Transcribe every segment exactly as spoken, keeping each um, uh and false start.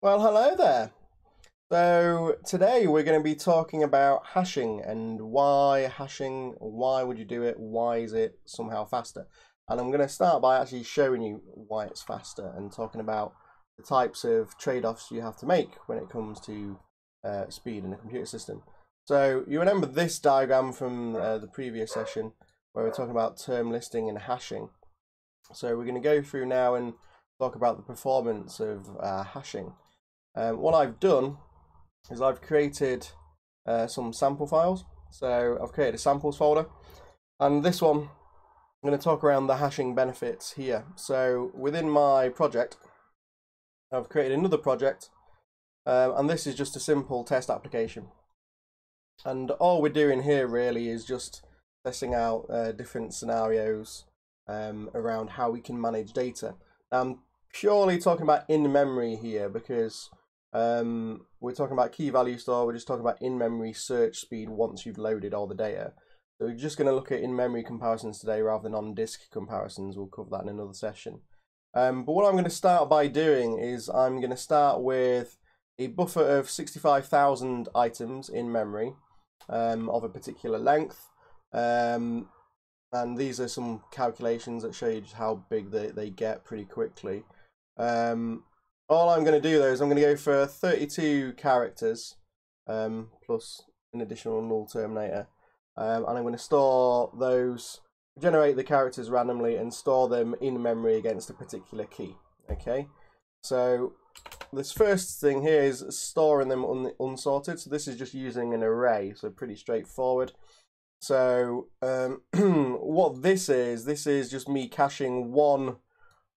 Well, hello there. So today we're going to be talking about hashing and why hashing, why would you do it, why is it somehow faster? And I'm going to start by actually showing you why it's faster and talking about the types of trade-offs you have to make when it comes to uh, speed in a computer system. So you remember this diagram from uh, the previous session where we're talking about term listing and hashing. So we're going to go through now and talk about the performance of uh, hashing. Um, what I've done is I've created uh, some sample files. So I've created a samples folder, and this one I'm going to talk around the hashing benefits here. So within my project I've created another project, um, and this is just a simple test application, and all we're doing here really is just testing out uh, different scenarios um, around how we can manage data. I'm purely talking about in memory here because Um, we're talking about key value store, we're just talking about in-memory search speed once you've loaded all the data. So we're just going to look at in-memory comparisons today rather than on-disk comparisons. We'll cover that in another session. Um, but what I'm going to start by doing is I'm going to start with a buffer of sixty-five thousand items in memory um, of a particular length. Um, and these are some calculations that show you just how big they, they get pretty quickly. Um, All I'm going to do though is I'm going to go for thirty-two characters um, plus an additional null terminator, um, and I'm going to store those, generate the characters randomly and store them in memory against a particular key. Okay, so this first thing here is storing them un unsorted. So this is just using an array, so pretty straightforward. So um, what this is, this is just me caching one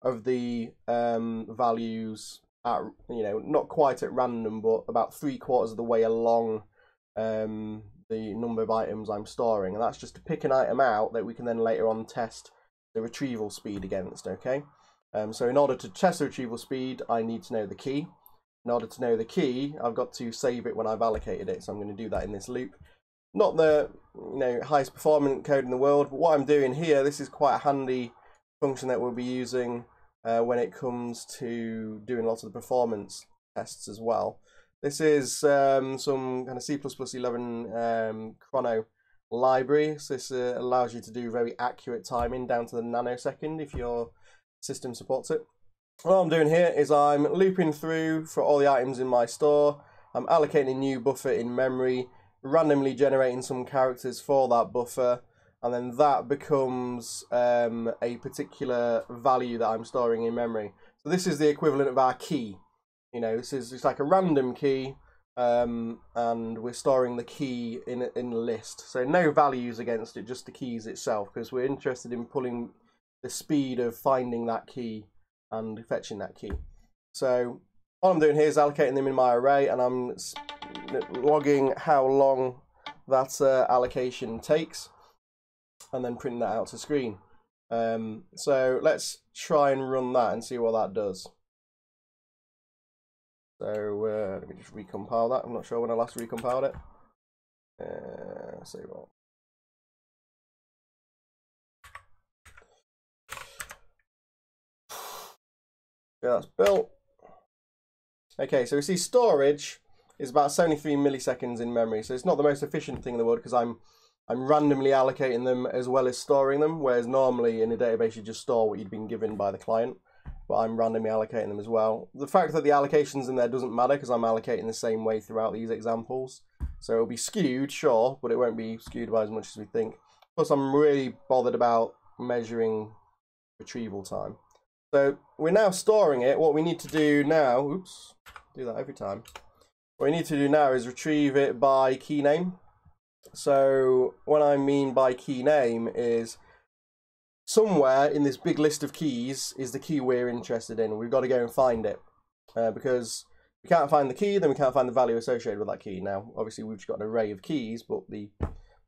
of the um, values at, you know, not quite at random, but about three quarters of the way along um, the number of items I'm storing, and that's just to pick an item out that we can then later on test the retrieval speed against. Okay, um, so in order to test the retrieval speed I need to know the key. In order to know the key I've got to save it when I've allocated it, so I'm going to do that in this loop. Not the, you know, highest performant code in the world, but what I'm doing here, this is quite a handy function that we'll be using uh, when it comes to doing lots of the performance tests as well. This is um, some kind of C plus plus eleven um, chrono library. So this uh, allows you to do very accurate timing down to the nanosecond if your system supports it. What I'm doing here is I'm looping through for all the items in my store. I'm allocating a new buffer in memory, randomly generating some characters for that buffer, and then that becomes um, a particular value that I'm storing in memory. So this is the equivalent of our key. You know, this is, it's like a random key, um, and we're storing the key in, in a list. So no values against it, just the keys itself, because we're interested in pulling the speed of finding that key and fetching that key. So all I'm doing here is allocating them in my array, and I'm logging how long that uh, allocation takes, and then print that out to screen. Um, so let's try and run that and see what that does. So uh, let me just recompile that. I'm not sure when I last recompiled it. Uh, so what? Yeah, that's built. Okay, so we see storage is about seventy-three milliseconds in memory. So it's not the most efficient thing in the world because I'm I'm randomly allocating them as well as storing them, whereas normally in a database you just store what you'd been given by the client, but I'm randomly allocating them as well. The fact that the allocations in there doesn't matter because I'm allocating the same way throughout these examples. So it'll be skewed, sure, but it won't be skewed by as much as we think. Plus I'm really bothered about measuring retrieval time. So we're now storing it. What we need to do now, oops, do that every time. What we need to do now is retrieve it by key name. So what I mean by key name is somewhere in this big list of keys is the key we're interested in. We've got to go and find it uh, because we can't find the key, then we can't find the value associated with that key. Now, obviously, we've just got an array of keys, but the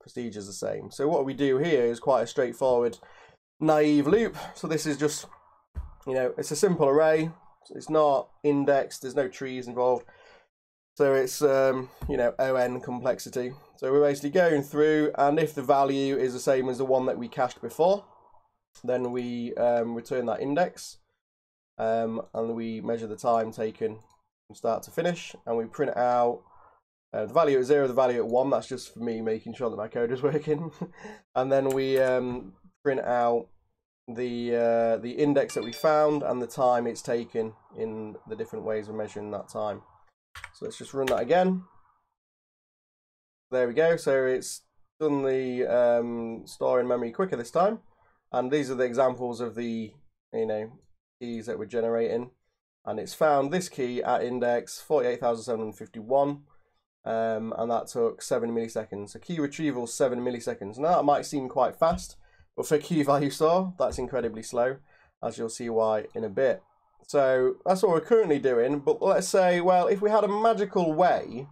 procedure is the same. So what we do here is quite a straightforward, naive loop. So this is just, you know, it's a simple array. It's not indexed. There's no trees involved. So it's, um, you know, O n complexity. So we're basically going through, and if the value is the same as the one that we cached before, then we um, return that index, um, and we measure the time taken from start to finish, and we print out uh, the value at zero, the value at one. That's just for me making sure that my code is working. And then we um, print out the uh, the index that we found and the time it's taken in the different ways of measuring that time. So let's just run that again. There we go. So it's done the um, store in memory quicker this time. And these are the examples of the you know keys that we're generating. And it's found this key at index forty-eight thousand seven hundred fifty-one. Um, and that took seven milliseconds. So key retrieval seven milliseconds. Now that might seem quite fast, but for key value store, that's incredibly slow, as you'll see why in a bit. So that's what we're currently doing. But let's say, well, if we had a magical way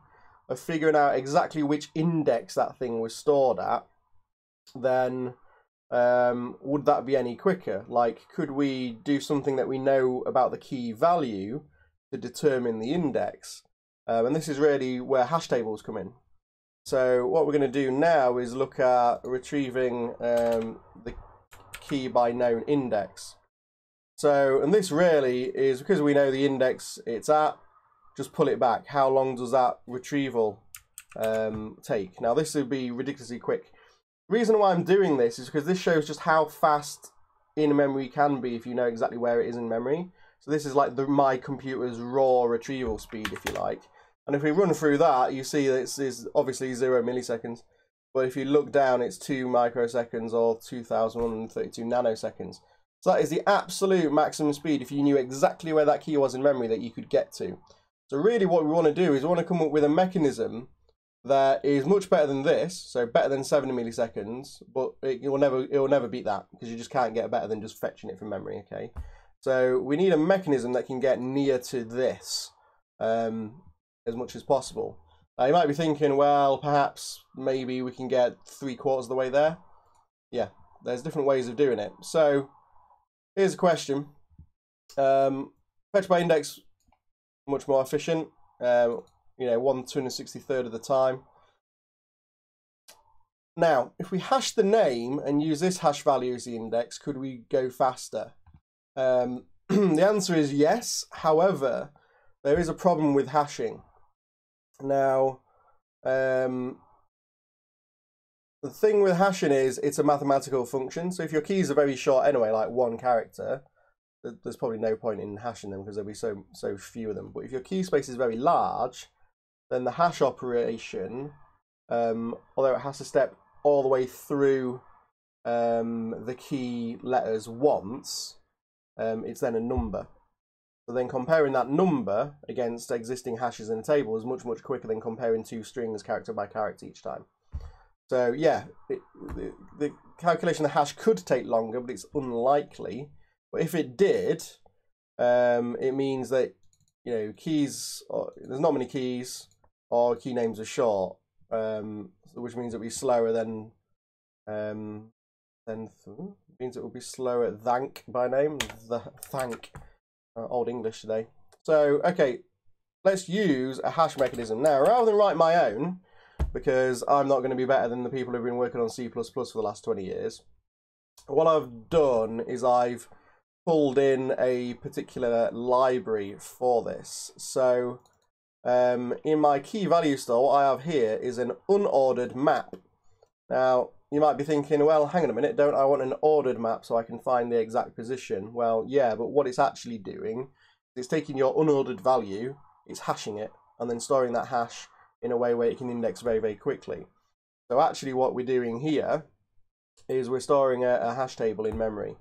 of figuring out exactly which index that thing was stored at, then um, would that be any quicker? Like, could we do something that we know about the key value to determine the index? Um, and this is really where hash tables come in. So what we're going to do now is look at retrieving um, the key by known index. So, and this really is because we know the index it's at, just pull it back. How long does that retrieval um, take? Now this would be ridiculously quick. The reason why I'm doing this is because this shows just how fast in memory can be if you know exactly where it is in memory. So this is like the my computer's raw retrieval speed, if you like. And if we run through that, you see that this is obviously zero milliseconds. But if you look down, it's two microseconds or two thousand one hundred thirty-two nanoseconds. So that is the absolute maximum speed if you knew exactly where that key was in memory that you could get to. So really what we want to do is we want to come up with a mechanism that is much better than this, so better than seven milliseconds, but it will never it will never beat that because you just can't get better than just fetching it from memory, okay? So we need a mechanism that can get near to this um, as much as possible. Now you might be thinking, well, perhaps maybe we can get three quarters of the way there. Yeah, there's different ways of doing it. So here's a question. Um, fetch by index, much more efficient, um, you know, one two hundred sixty-third of the time. Now, if we hash the name and use this hash value as the index, could we go faster? Um, the answer is yes. However, there is a problem with hashing. Now, um, the thing with hashing is it's a mathematical function. So if your keys are very short anyway, like one character, there's probably no point in hashing them because there'll be so so few of them. But if your key space is very large, then the hash operation, um, although it has to step all the way through um, the key letters once, um, it's then a number. So then comparing that number against existing hashes in a table is much, much quicker than comparing two strings character by character each time. So yeah, it, the, the calculation of the hash could take longer, but it's unlikely. But if it did, um, it means that, you know, keys, or, there's not many keys, or key names are short, um, which means it will be slower than, um, than th means it will be slower than by name, the thank, uh, Old English today. So, okay, let's use a hash mechanism. Now, rather than write my own, because I'm not going to be better than the people who've been working on C plus plus for the last twenty years, what I've done is I've pulled in a particular library for this. So um, in my key value store, what I have here is an unordered map. Now you might be thinking, well, hang on a minute, don't I want an ordered map so I can find the exact position? Well, yeah, but what it's actually doing is it's taking your unordered value, it's hashing it, and then storing that hash in a way where it can index very, very quickly. So actually what we're doing here is we're storing a, a hash table in memory.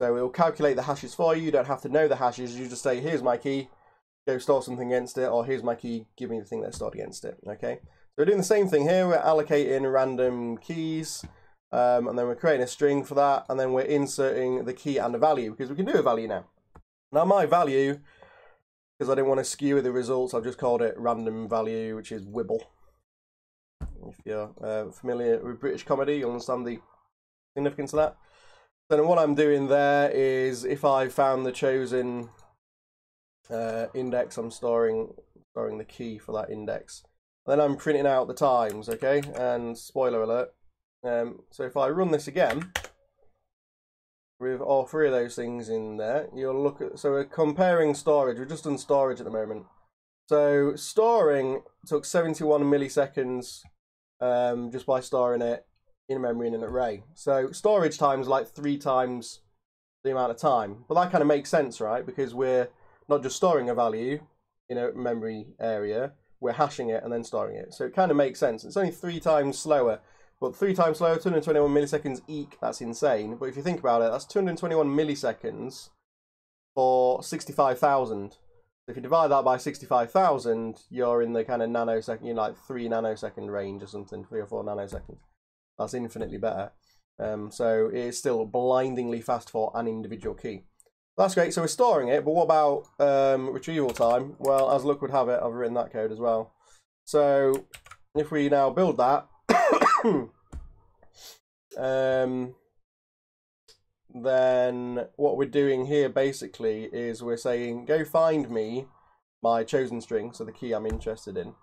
So it'll calculate the hashes for you. You don't have to know the hashes. You just say, here's my key, go store something against it, or here's my key, give me the thing that's stored against it, okay? So we're doing the same thing here. We're allocating random keys, um, and then we're creating a string for that, and then we're inserting the key and a value, because we can do a value now. Now my value, because I didn't want to skew the results, I've just called it random value, which is wibble. If you're uh, familiar with British comedy, you'll understand the significance of that. Then what I'm doing there is if I found the chosen uh, index, I'm storing storing the key for that index. And then I'm printing out the times, okay? And spoiler alert. Um, so if I run this again, with all three of those things in there, you'll look at, so we're comparing storage. We've just done storage at the moment. So storing took seventy-one milliseconds um, just by storing it in memory in an array. So storage time is like three times the amount of time. But that kind of makes sense, right? Because we're not just storing a value in a memory area, we're hashing it and then storing it. So it kind of makes sense. It's only three times slower, but three times slower, two hundred twenty-one milliseconds, eek, that's insane. But if you think about it, that's two hundred twenty-one milliseconds for sixty-five thousand. If you divide that by sixty-five thousand, you're in the kind of nanosecond, you're like three nanosecond range or something, three or four nanoseconds. That's infinitely better. Um, so it's still blindingly fast for an individual key. That's great, so we're storing it, but what about um, retrieval time? Well, as luck would have it, I've written that code as well. So if we now build that, um, then what we're doing here basically is we're saying, go find me my chosen string, so the key I'm interested in,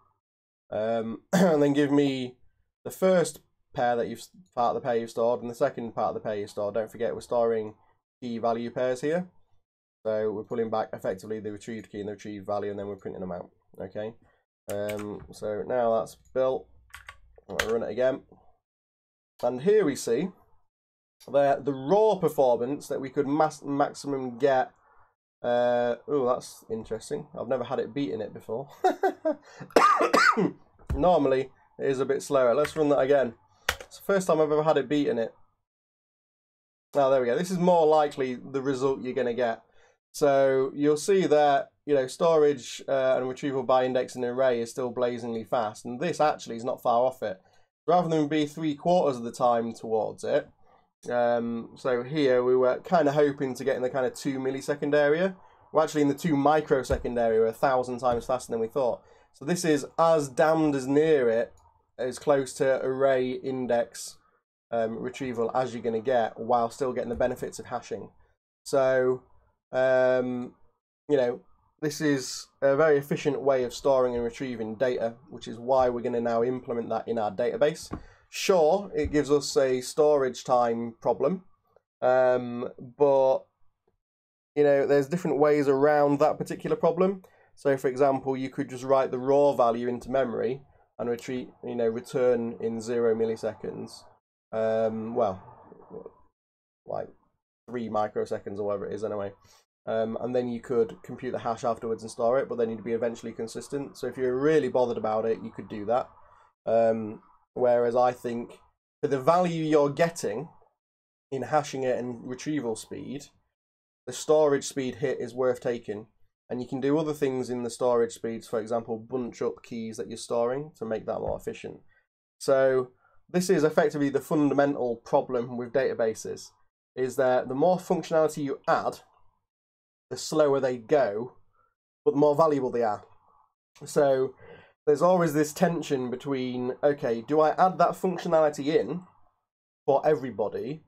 um, and then give me the first pair that you've, part of the pair you've stored and the second part of the pair you've stored. Don't forget, we're storing key value pairs here. So we're pulling back effectively the retrieved key and the retrieved value, and then we're printing them out, okay? Um, so now that's built, I'm gonna run it again. And here we see the, the raw performance that we could mass, maximum get. Uh, oh, that's interesting. I've never had it beaten it before. Normally it is a bit slower. Let's run that again. It's the first time I've ever had it beaten it. Now, oh, there we go. This is more likely the result you're going to get. So you'll see that, you know, storage uh, and retrieval by index in an array is still blazingly fast. And this actually is not far off it. Rather than be three quarters of the time towards it. Um, so here we were kind of hoping to get in the kind of two millisecond area. We're actually in the two microsecond area. We're a thousand times faster than we thought. So this is as damned as near it, as close to array index Um, retrieval as you're going to get, while still getting the benefits of hashing. So um, you know, this is a very efficient way of storing and retrieving data, which is why we're going to now implement that in our database. Sure, it gives us a storage time problem, um, but you know, there's different ways around that particular problem. So for example, you could just write the raw value into memory and retrieve, you know, return in zero milliseconds. Um, well, like three microseconds or whatever it is anyway. Um, and then you could compute the hash afterwards and store it, but then you'd be eventually consistent. So if you're really bothered about it, you could do that. Um, whereas I think for the value you're getting in hashing it and retrieval speed, the storage speed hit is worth taking. And you can do other things in the storage speeds, for example, bunch up keys that you're storing to make that more efficient. So this is effectively the fundamental problem with databases, is that the more functionality you add, the slower they go, but the more valuable they are. So there's always this tension between, okay, do I add that functionality in for everybody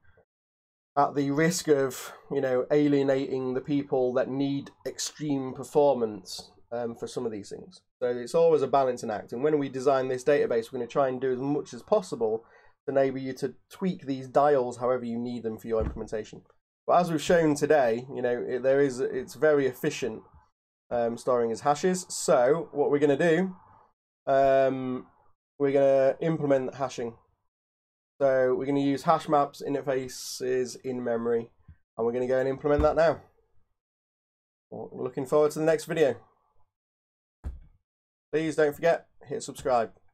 at the risk of, you know, alienating the people that need extreme performance Um, for some of these things? So it's always a balancing act, and when we design this database, we're going to try and do as much as possible to enable you to tweak these dials however you need them for your implementation. But as we've shown today, you know, it, there is it's very efficient um, storing as hashes. So what we're going to do, um, we're going to implement hashing. So we're going to use hash maps, interfaces in memory, and we're going to go and implement that now. Well, looking forward to the next video. Please don't forget, hit subscribe.